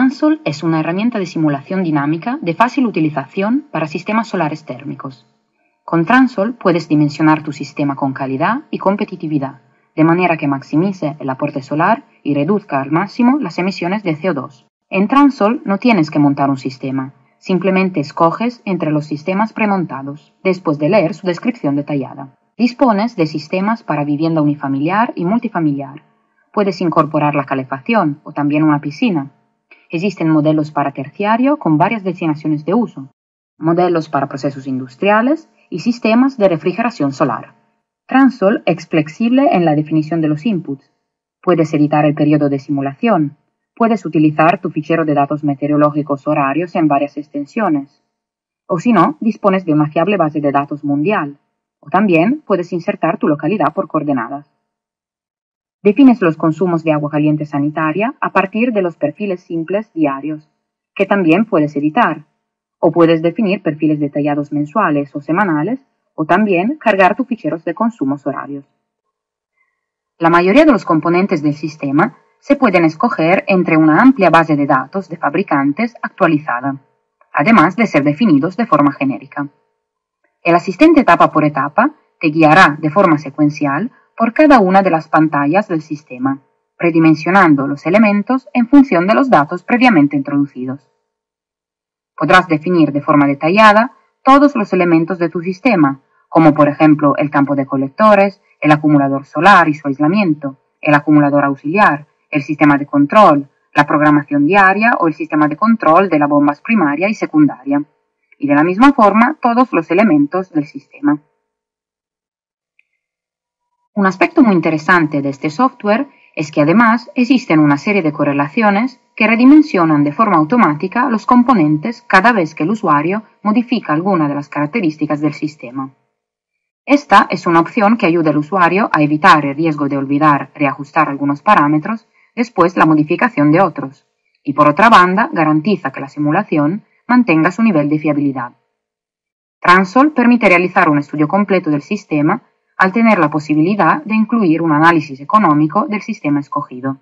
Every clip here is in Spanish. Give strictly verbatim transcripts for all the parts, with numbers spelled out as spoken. Transol es una herramienta de simulación dinámica de fácil utilización para sistemas solares térmicos. Con Transol puedes dimensionar tu sistema con calidad y competitividad, de manera que maximice el aporte solar y reduzca al máximo las emisiones de C O dos. En Transol no tienes que montar un sistema, simplemente escoges entre los sistemas premontados, después de leer su descripción detallada. Dispones de sistemas para vivienda unifamiliar y multifamiliar. Puedes incorporar la calefacción o también una piscina. Existen modelos para terciario con varias destinaciones de uso, modelos para procesos industriales y sistemas de refrigeración solar. Transol es flexible en la definición de los inputs. Puedes editar el periodo de simulación. Puedes utilizar tu fichero de datos meteorológicos horarios en varias extensiones. O si no, dispones de una fiable base de datos mundial. O también puedes insertar tu localidad por coordenadas. Defines los consumos de agua caliente sanitaria a partir de los perfiles simples diarios, que también puedes editar. O puedes definir perfiles detallados mensuales o semanales, o también cargar tus ficheros de consumos horarios. La mayoría de los componentes del sistema se pueden escoger entre una amplia base de datos de fabricantes actualizada, además de ser definidos de forma genérica. El asistente etapa por etapa te guiará de forma secuencial por cada una de las pantallas del sistema, predimensionando los elementos en función de los datos previamente introducidos. Podrás definir de forma detallada todos los elementos de tu sistema, como por ejemplo el campo de colectores, el acumulador solar y su aislamiento, el acumulador auxiliar, el sistema de control, la programación diaria o el sistema de control de las bombas primaria y secundaria, y de la misma forma todos los elementos del sistema. Un aspecto muy interesante de este software es que además existen una serie de correlaciones que redimensionan de forma automática los componentes cada vez que el usuario modifica alguna de las características del sistema. Esta es una opción que ayuda al usuario a evitar el riesgo de olvidar reajustar algunos parámetros después de la modificación de otros, y por otra banda garantiza que la simulación mantenga su nivel de fiabilidad. Transol permite realizar un estudio completo del sistema al tener la posibilidad de incluir un análisis económico del sistema escogido.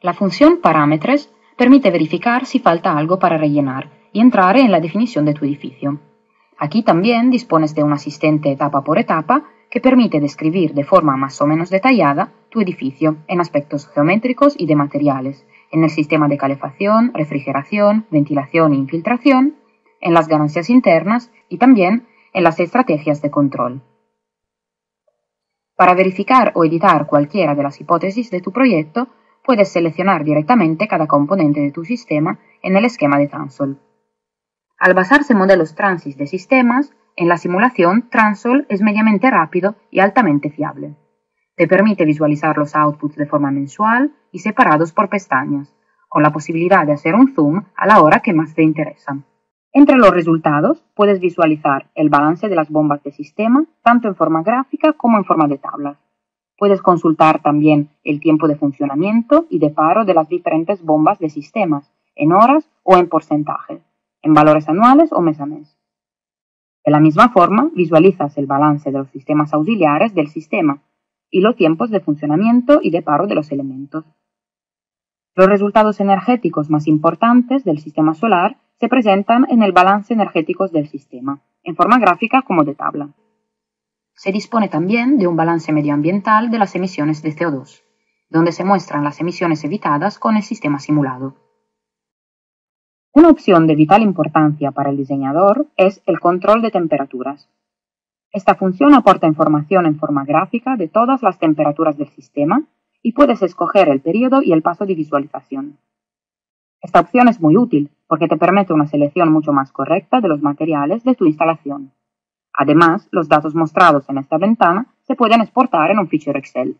La función Parámetros permite verificar si falta algo para rellenar y entrar en la definición de tu edificio. Aquí también dispones de un asistente etapa por etapa que permite describir de forma más o menos detallada tu edificio en aspectos geométricos y de materiales, en el sistema de calefacción, refrigeración, ventilación e infiltración, en las ganancias internas y también en las estrategias de control. Para verificar o editar cualquiera de las hipótesis de tu proyecto, puedes seleccionar directamente cada componente de tu sistema en el esquema de Transol. Al basarse en modelos transis de sistemas, en la simulación Transol es medianamente rápido y altamente fiable. Te permite visualizar los outputs de forma mensual y separados por pestañas, con la posibilidad de hacer un zoom a la hora que más te interesa. Entre los resultados puedes visualizar el balance de las bombas de sistema, tanto en forma gráfica como en forma de tablas. Puedes consultar también el tiempo de funcionamiento y de paro de las diferentes bombas de sistemas, en horas o en porcentaje, en valores anuales o mes a mes. De la misma forma, visualizas el balance de los sistemas auxiliares del sistema y los tiempos de funcionamiento y de paro de los elementos. Los resultados energéticos más importantes del sistema solar se presentan en el balance energético del sistema, en forma gráfica como de tabla. Se dispone también de un balance medioambiental de las emisiones de C O dos, donde se muestran las emisiones evitadas con el sistema simulado. Una opción de vital importancia para el diseñador es el control de temperaturas. Esta función aporta información en forma gráfica de todas las temperaturas del sistema y puedes escoger el periodo y el paso de visualización. Esta opción es muy útil porque te permite una selección mucho más correcta de los materiales de tu instalación. Además, los datos mostrados en esta ventana se pueden exportar en un fichero Excel.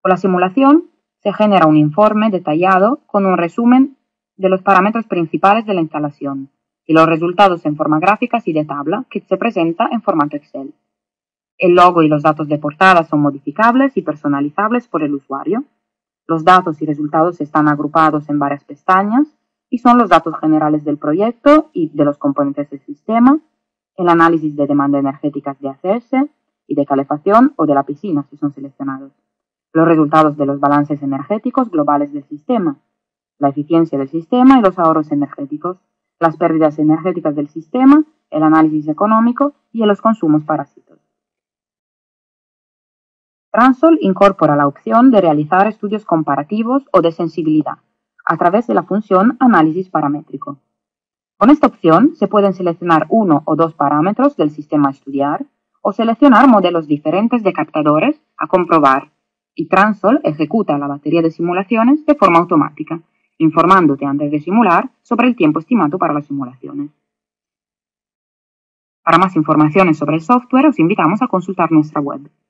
Con la simulación se genera un informe detallado con un resumen de los parámetros principales de la instalación y los resultados en forma gráfica y de tabla que se presenta en formato Excel. El logo y los datos de portada son modificables y personalizables por el usuario. Los datos y resultados están agrupados en varias pestañas y son los datos generales del proyecto y de los componentes del sistema, el análisis de demanda energética de A C S y de calefacción o de la piscina si son seleccionados, los resultados de los balances energéticos globales del sistema, la eficiencia del sistema y los ahorros energéticos, las pérdidas energéticas del sistema, el análisis económico y los consumos parásitos. Transol incorpora la opción de realizar estudios comparativos o de sensibilidad a través de la función análisis paramétrico. Con esta opción se pueden seleccionar uno o dos parámetros del sistema a estudiar o seleccionar modelos diferentes de captadores a comprobar, y Transol ejecuta la batería de simulaciones de forma automática, informándote antes de simular sobre el tiempo estimado para las simulaciones. Para más informaciones sobre el software, os invitamos a consultar nuestra web.